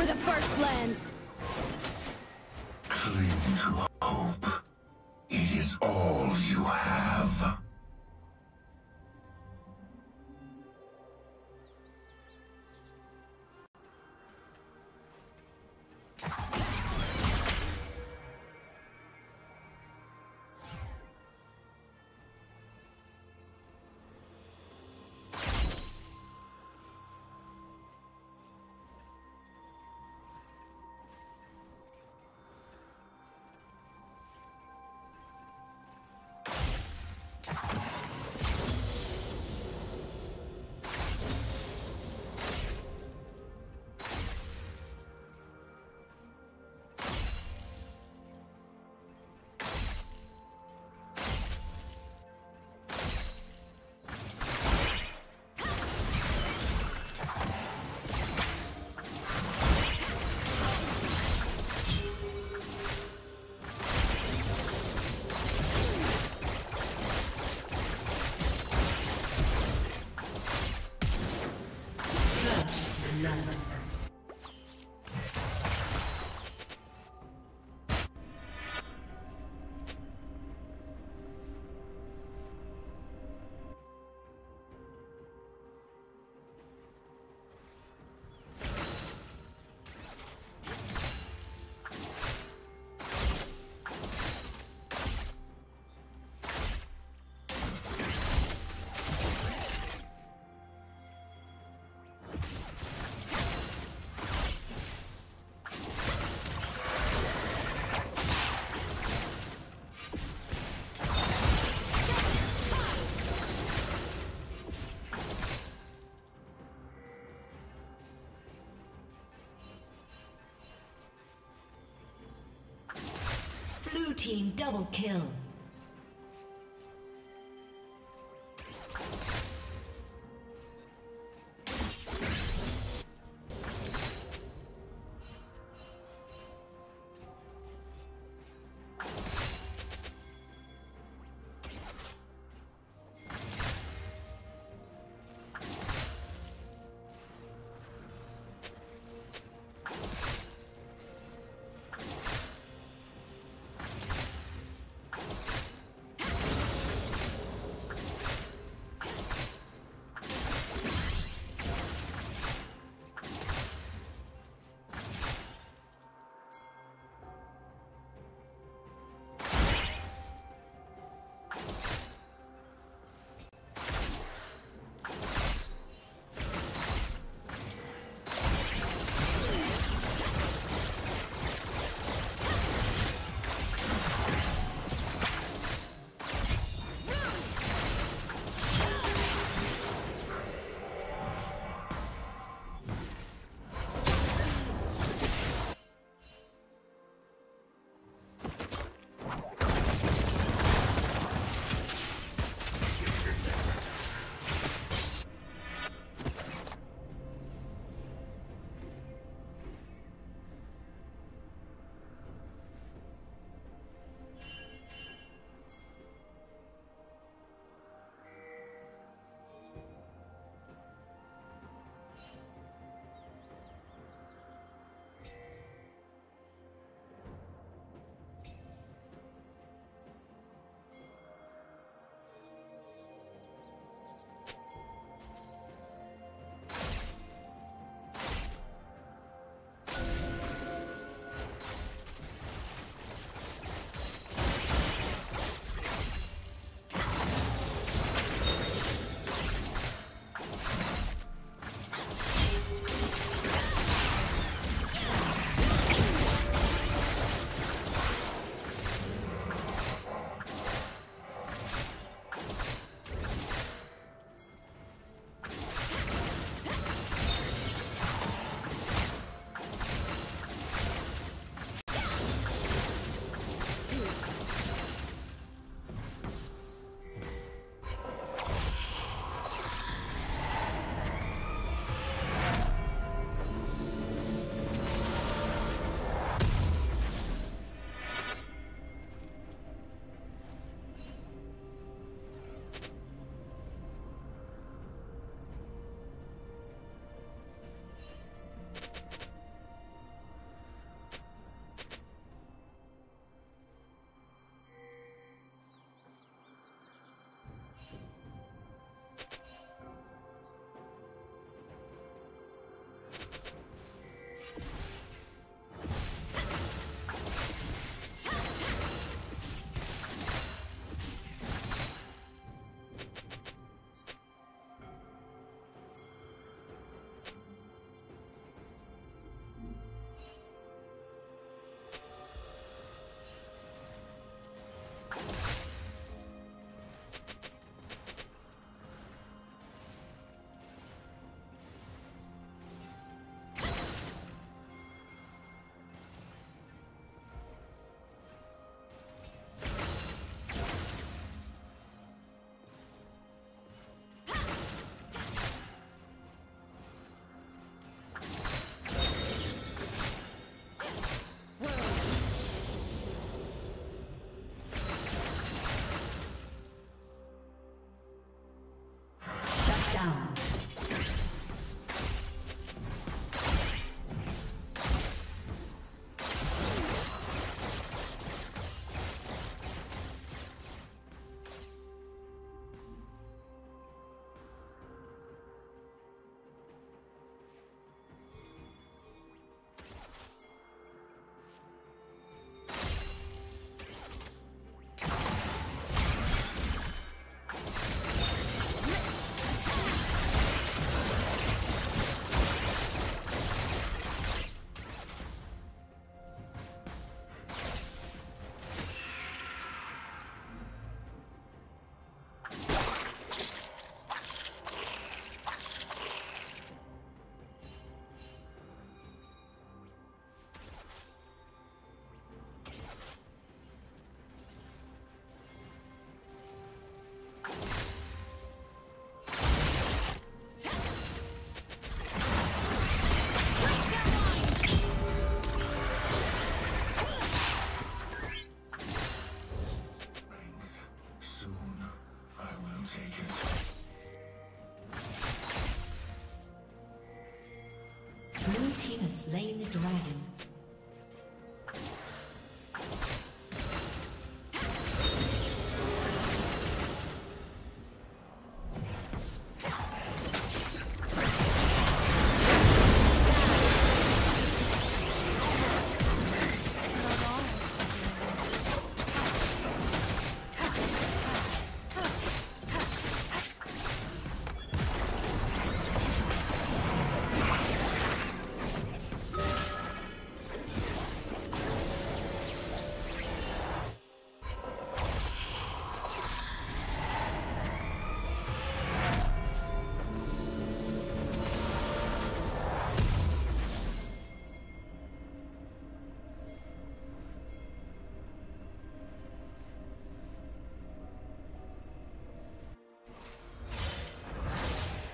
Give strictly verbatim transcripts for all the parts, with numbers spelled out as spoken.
for the first lands. Cling to hope. It is all you have. Team double kill. has slain the dragon.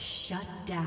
Shut down.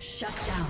Shut down.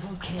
Double kill.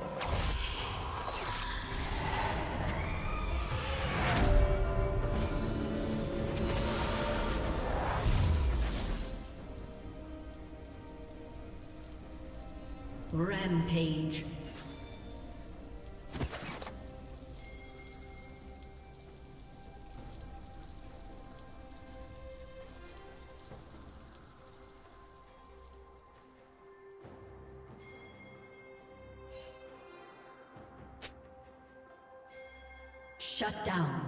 Rampage. Shut down.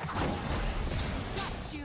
Got you.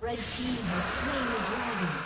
Red team has slain the dragon.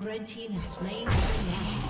Red team is slain by the enemy.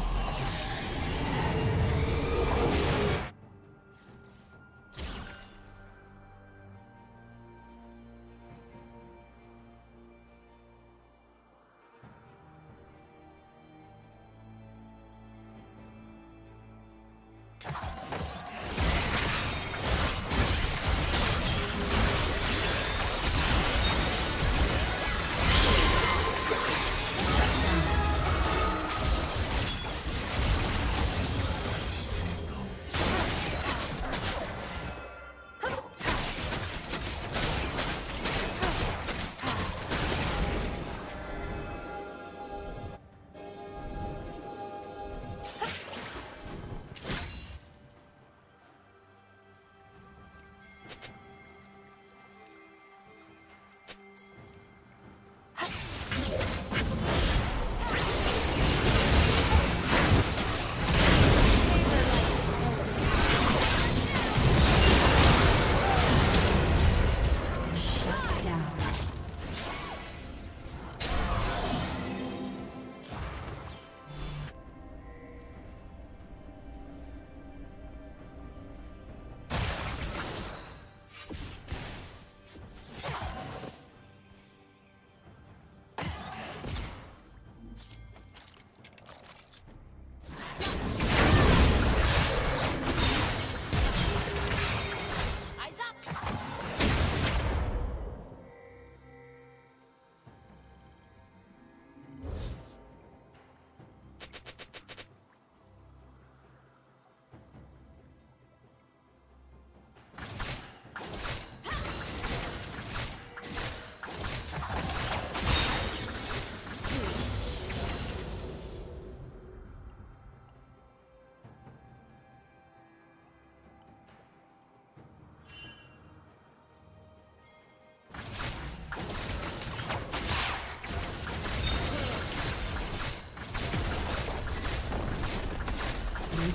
The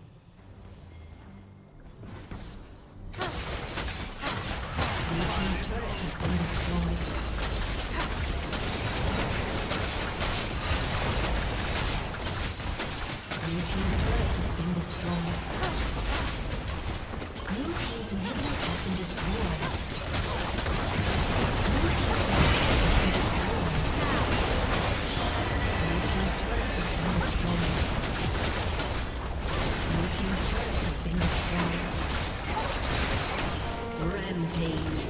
Rampage.